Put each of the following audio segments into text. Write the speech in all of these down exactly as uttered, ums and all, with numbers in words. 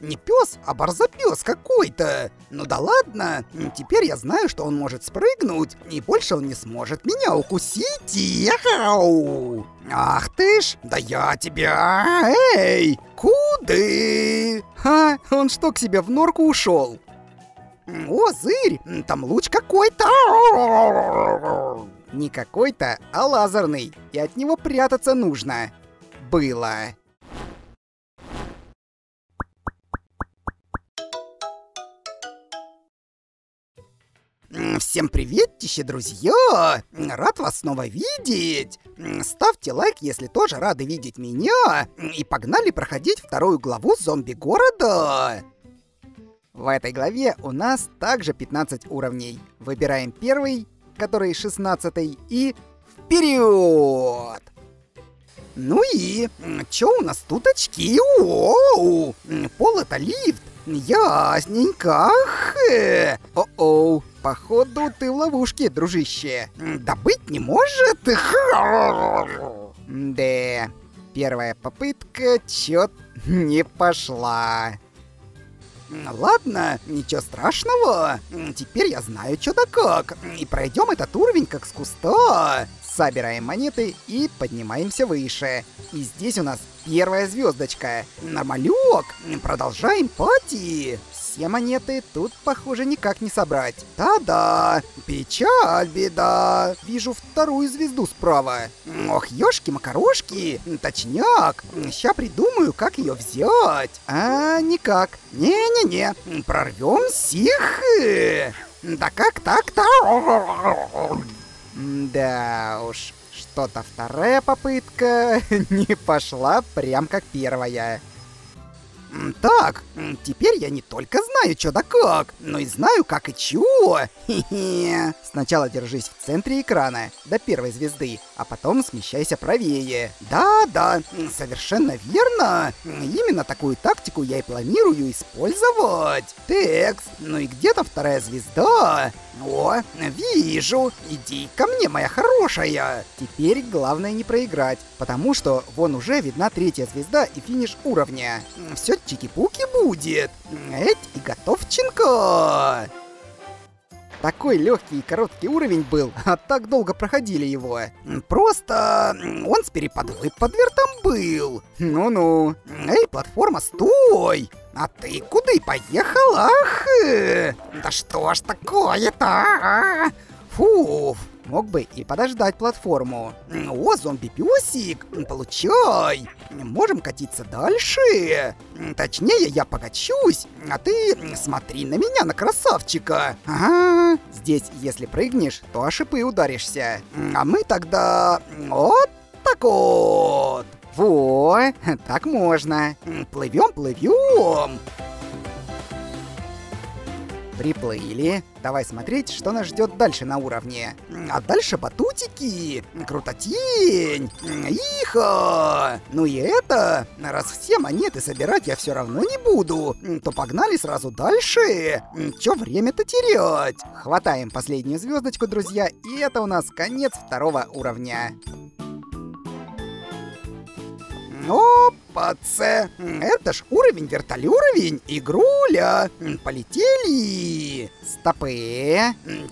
Не пес, а барзапес какой-то. Ну да ладно, теперь я знаю, что он может спрыгнуть, и больше он не сможет меня укусить. Ехау! Ах ты ж, да я тебя, эй, куды? Ха, он что, к себе в норку ушел? О, зырь, там луч какой-то. Не какой-то, а лазерный, и от него прятаться нужно. Было. Всем приветище, друзья! Рад вас снова видеть! Ставьте лайк, если тоже рады видеть меня! И погнали проходить вторую главу зомби-города! В этой главе у нас также пятнадцать уровней. Выбираем первый, который шестнадцатый, и вперед! Ну и чё у нас тут очки? Оу! Пол это лифт! Ясненько. О-оу, походу ты в ловушке, дружище. Добыть не может. Да, первая попытка чё-то не пошла. Ладно, ничего страшного. Теперь я знаю чё да как. И пройдем этот уровень как с куста. Собираем монеты и поднимаемся выше. И здесь у нас первая звездочка. Нормалек. Продолжаем пати. Все монеты тут, похоже, никак не собрать. Та-да! Печаль, беда! Вижу вторую звезду справа. Ох, ёшки-макарошки! Точняк! Ща придумаю, как ее взять. А, никак. Не-не-не. Прорвем сих. Да как так-то? Да уж. Что-то вторая попытка не пошла прям как первая. Так, теперь я не только знаю, чё да как, но и знаю, как и чё. Хе-хе. Сначала держись в центре экрана, до первой звезды, а потом смещайся правее. Да-да, совершенно верно. Именно такую тактику я и планирую использовать. Текс, ну и где-то вторая звезда. О, вижу. Иди ко мне, моя хорошая. Теперь главное не проиграть, потому что вон уже видна третья звезда и финиш уровня. Все чики-пуки будет. Эть и готовченко. Такой легкий и короткий уровень был, а так долго проходили его. Просто он с перепадовой подвертом был. Ну-ну. Эй, платформа, стой! А ты куда и поехала? Ах! Да что ж такое-то? Фуф. Мог бы и подождать платформу. О, зомби-пёсик, получай. Можем катиться дальше. Точнее, я покачусь, а ты смотри на меня, на красавчика. Ага. Здесь, если прыгнешь, то о шипы ударишься. А мы тогда вот так вот. Во, так можно. Плывем, плывем. Приплыли. Давай смотреть, что нас ждет дальше на уровне. А дальше батутики. Крутотень. Иха. Ну и это. Раз все монеты собирать я все равно не буду, то погнали сразу дальше. Че время-то терять? Хватаем последнюю звездочку, друзья. И это у нас конец второго уровня. Опаце! Это ж уровень вертолюровень, игруля! Полетели! Стопы!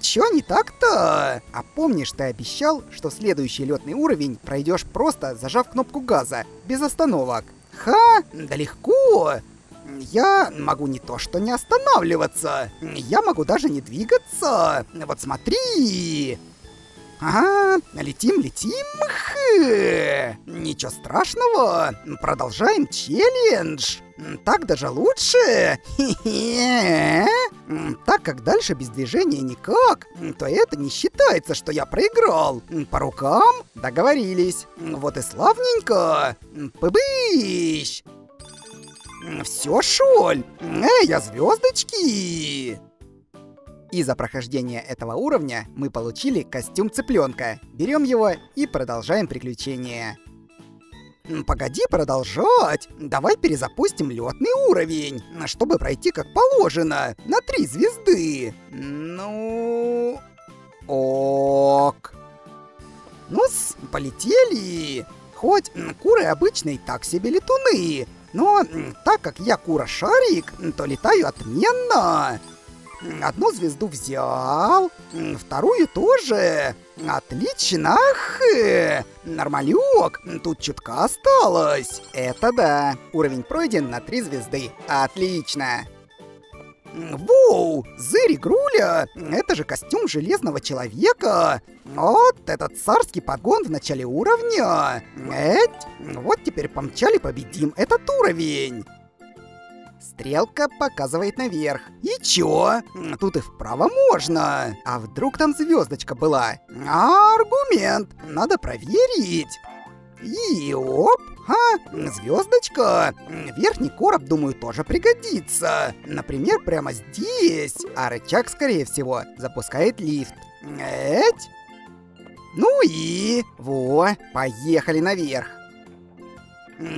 Чё не так-то? А помнишь, ты обещал, что следующий летный уровень пройдешь просто зажав кнопку газа, без остановок? Ха! Да легко! Я могу не то что не останавливаться, я могу даже не двигаться! Вот смотри! Ага, летим, летим. Хэ. Ничего страшного. Продолжаем челлендж. Так даже лучше. Хе-хе. Так как дальше без движения никак, то это не считается, что я проиграл. По рукам договорились. Вот и славненько. Пыбыщ. Все, шоль. Эй, я звездочки. И за прохождение этого уровня мы получили костюм цыпленка. Берем его и продолжаем приключения. Погоди продолжать. Давай перезапустим летный уровень, чтобы пройти как положено, на три звезды. Ну... Ок. Ну-с, полетели. Хоть куры обычные так себе летуны, Но так как я кура-шарик, то летаю отменно. Одну звезду взял, вторую тоже. Отлично! Ах, нормалек, тут чутка осталось. Это да. Уровень пройден на три звезды. Отлично. Воу, зырь, Игруля, это же костюм Железного Человека. Вот этот царский погон в начале уровня. Эть, вот теперь помчали, победим этот уровень. Стрелка показывает наверх. И чё? Тут и вправо можно. А вдруг там звездочка была? Аргумент. Надо проверить. И оп. Ха, звездочка. Верхний короб, думаю, тоже пригодится. Например, прямо здесь. А рычаг, скорее всего, запускает лифт. Эть. Ну и... Во, поехали наверх.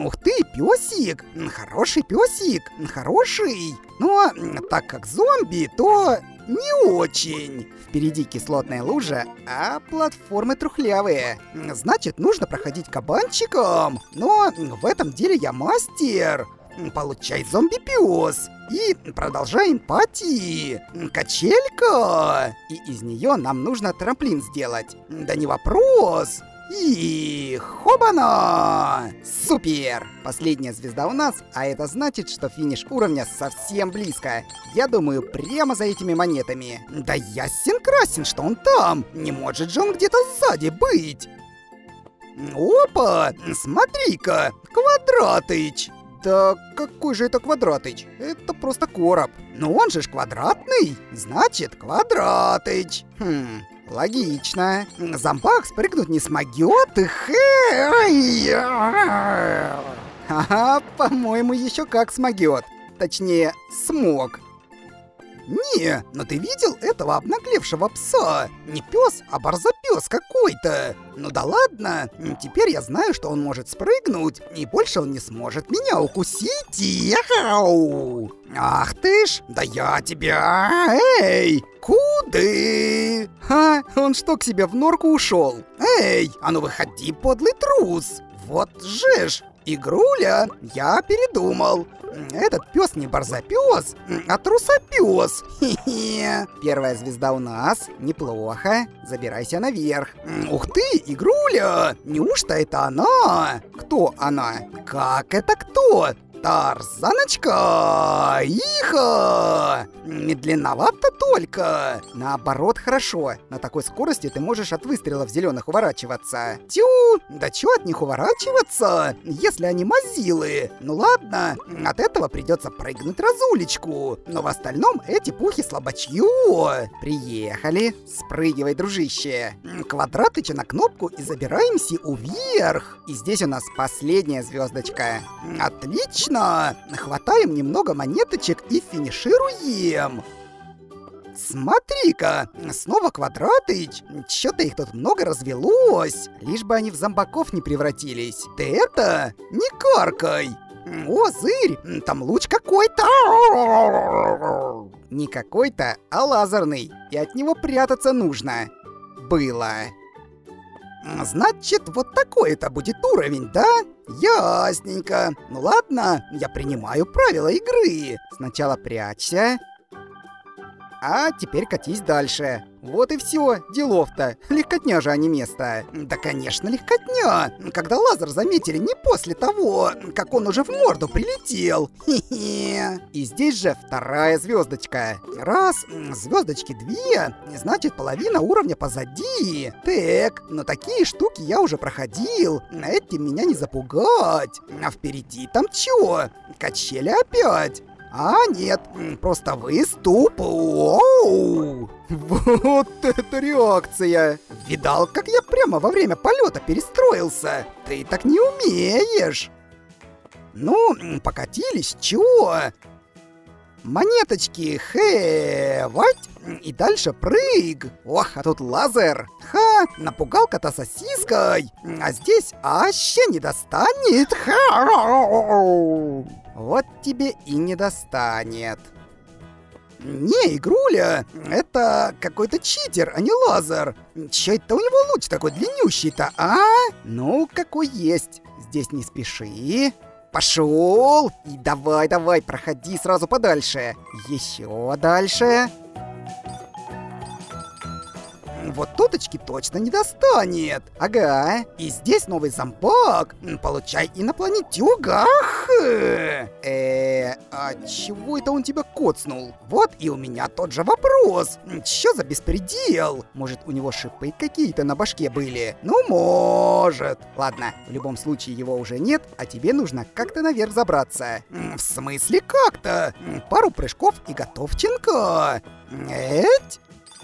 Ух ты, песик! Хороший песик! Хороший! Но так как зомби, то не очень. Впереди кислотная лужа, а платформы трухлявые. Значит, нужно проходить кабанчиком. Но в этом деле я мастер. Получай, зомби-пес. И продолжаем пати. Качелька. И из нее нам нужно трамплин сделать. Да не вопрос. И хобана! Супер! Последняя звезда у нас, а это значит, что финиш уровня совсем близко. Я думаю, прямо за этими монетами. Да ясен-красен, что он там! Не может же он где-то сзади быть! Опа! Смотри-ка! Квадратыч! Да какой же это Квадратыч? Это просто короб. Но он же ж квадратный! Значит, Квадратыч! Хм... Логично. Зомбак спрыгнуть не смогет. Ха-ха, по-моему, еще как смогет. Точнее, смог. Не, но ты видел этого обнаглевшего пса? Не пес, а борзопес какой-то. Ну да ладно, теперь я знаю, что он может спрыгнуть, и больше он не сможет меня укусить. Яхау! Ах ты ж, да я тебя, эй, куды? Ха, он что, к себе в норку ушел? Эй, а ну выходи, подлый трус. Вот же ж. Игруля, я передумал. Этот пес не борзопес, а трусопес. Хе-хе. Первая звезда у нас. Неплохо. Забирайся наверх. Ух ты, Игруля! Неужто это она? Кто она? Как это кто? Тарзаночка! Иха! Медленновато только! Наоборот, хорошо. На такой скорости ты можешь от выстрелов зеленых уворачиваться. Тю! Да чё от них уворачиваться, если они мазилы? Ну ладно, от этого придется прыгнуть разулечку. Но в остальном эти пухи слабачью. Приехали. Спрыгивай, дружище. Квадратыча на кнопку и забираемся вверх. И здесь у нас последняя звездочка. Отлично! Хватаем немного монеточек и финишируем. Смотри-ка, снова Квадратыч. Чё-то их тут много развелось. Лишь бы они в зомбаков не превратились. Ты это, не каркай. О, зырь, там луч какой-то. Не какой-то, а лазерный. И от него прятаться нужно. Было. Значит, вот такой это будет уровень, да? Ясненько. Ну ладно, я принимаю правила игры. Сначала прячься, а теперь катись дальше. Вот и все, делов-то. Легкотня же, а не место. Да, конечно, легкотня. Когда лазер заметили не после того, как он уже в морду прилетел. Хе-хе. И здесь же вторая звездочка. Раз, звездочки две, значит, половина уровня позади. Так, но такие штуки я уже проходил. Этим меня не запугать. А впереди там чё? Качели опять. А нет, просто выступ. Оу! Вот это реакция! Видал, как я прямо во время полета перестроился? Ты так не умеешь! Ну, покатились, чё? Монеточки, хевать, и дальше прыг. Ох, а тут лазер. Ха, напугал кота сосиской. А здесь аще не достанет. Ха-ха-ха-ха. Вот тебе и не достанет. Не, Игруля, это какой-то читер, а не лазер. Чё это у него луч такой длиннющий-то, а? Ну, какой есть. Здесь не спеши. Пошел! И давай, давай, проходи сразу подальше. Еще дальше. Вот туточки точно не достанет. Ага. И здесь новый зампак. Получай инопланетюга. Эээ, а чего это он тебя коцнул? Вот и у меня тот же вопрос. Чё за беспредел? Может, у него шипы какие-то на башке были? Ну, может. Ладно, в любом случае его уже нет, а тебе нужно как-то наверх забраться. В смысле как-то? Пару прыжков и готовченко. Эть?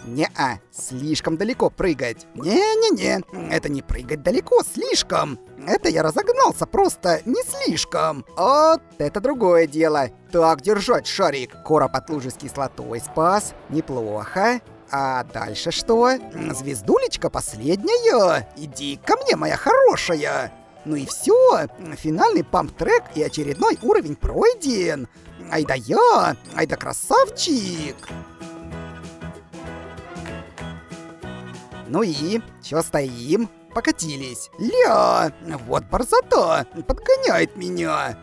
Не-а, слишком далеко прыгать. Не-не-не, это не прыгать далеко, слишком. Это я разогнался просто, не слишком. Вот это другое дело. Так держать, шарик. Короб от лужи с кислотой спас. Неплохо. А дальше что? Звездулечка последняя. Иди ко мне, моя хорошая. Ну и все, финальный памп-трек и очередной уровень пройден. Ай да я, ай да красавчик. Ну и, чё стоим? Покатились. Ля, вот борзота, подгоняет меня.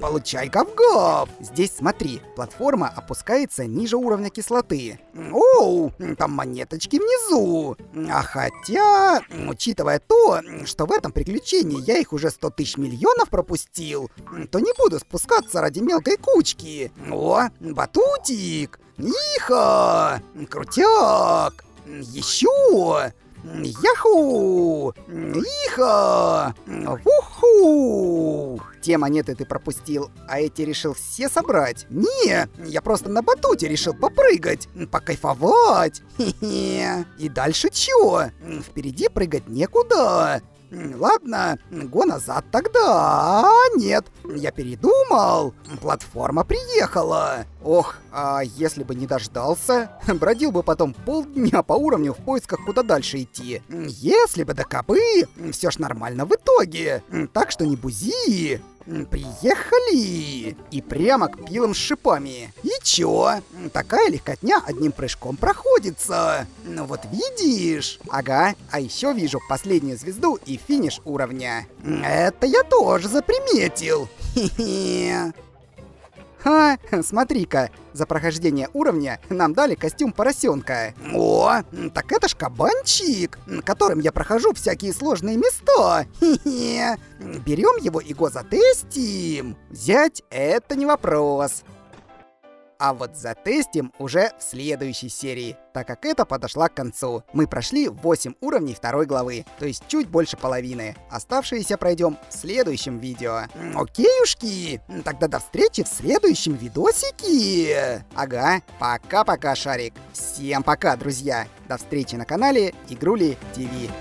Получай гав-гав. Здесь, смотри, платформа опускается ниже уровня кислоты. Оу, там монеточки внизу. А хотя, учитывая то, что в этом приключении я их уже сто тысяч миллионов пропустил, то не буду спускаться ради мелкой кучки. О, батутик. Иха! Крутяк! Еще! Яху! Иха! Уху! Те монеты ты пропустил, а эти решил все собрать. Не, я просто на батуте решил попрыгать, покайфовать. Хе-хе. И дальше чё? Впереди прыгать некуда. Ладно, го назад тогда. Нет, я передумал. Платформа приехала. Ох, а если бы не дождался, бродил бы потом полдня по уровню в поисках, куда дальше идти. Если бы до кобы, все ж нормально в итоге. Так что не бузи. Приехали! И прямо к пилам с шипами. И чё? Такая легкотня одним прыжком проходится. Ну вот видишь? Ага, а еще вижу последнюю звезду и финиш уровня. Это я тоже заприметил. Хе-хе. Ха, смотри-ка, за прохождение уровня нам дали костюм поросенка. О, так это ж кабанчик, которым я прохожу всякие сложные места. Хе-хе. Берем его и го затестим. Взять — это не вопрос. А вот затестим уже в следующей серии, так как это подошла к концу. Мы прошли восемь уровней второй главы, то есть чуть больше половины. Оставшиеся пройдем в следующем видео. Окейушки, тогда до встречи в следующем видосике. Ага, пока-пока, шарик. Всем пока, друзья. До встречи на канале Игрули ти ви.